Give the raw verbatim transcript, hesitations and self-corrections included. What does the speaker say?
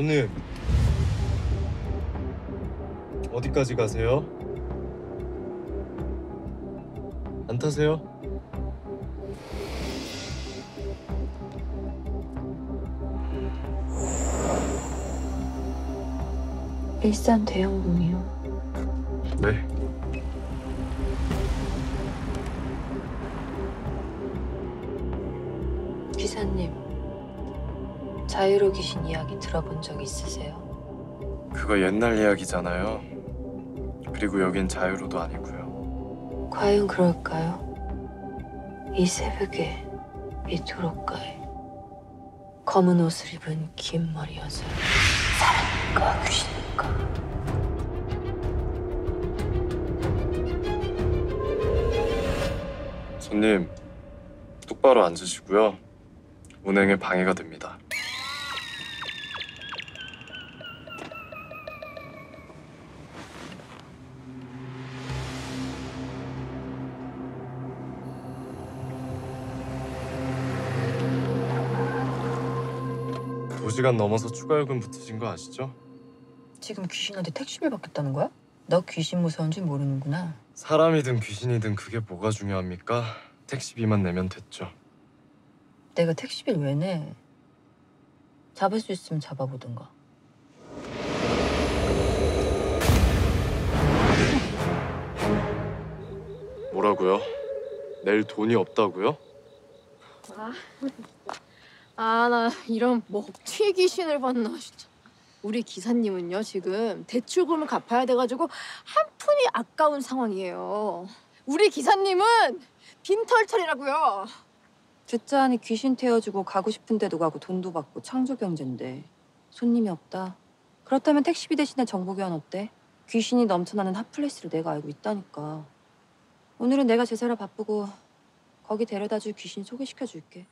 손님, 어디까지 가세요? 안 타세요? 일산 대형동이요. 네. 기사님, 자유로 귀신 이야기 들어본 적 있으세요? 그거 옛날 이야기잖아요. 그리고 여긴 자유로도 아니고요. 과연 그럴까요? 이 새벽에 이 도로가에 검은 옷을 입은 긴 머리 여자, 사람일까 귀신일까? 손님, 똑바로 앉으시고요. 운행에 방해가 됩니다. 두 시간 넘어서 추가 요금 붙으신 거 아시죠? 지금 귀신한테 택시비 받겠다는 거야? 너 귀신 무서운 줄 모르는구나. 사람이든 귀신이든 그게 뭐가 중요합니까? 택시비만 내면 됐죠. 내가 택시비를 왜 내? 잡을 수 있으면 잡아보든가. 뭐라고요? 내일 돈이 없다고요? 아, 아, 나 이런 먹튀 귀신을 봤나 진짜. 우리 기사님은요, 지금 대출금을 갚아야 돼가지고 한 푼이 아까운 상황이에요. 우리 기사님은 빈털털이라고요. 듣자 하니 귀신 태워주고 가고 싶은데도 가고 돈도 받고 창조경제인데 손님이 없다. 그렇다면 택시비 대신에 정보교환 어때? 귀신이 넘쳐나는 핫플레이스를 내가 알고 있다니까. 오늘은 내가 제사라 바쁘고 거기 데려다줄 귀신 소개시켜줄게.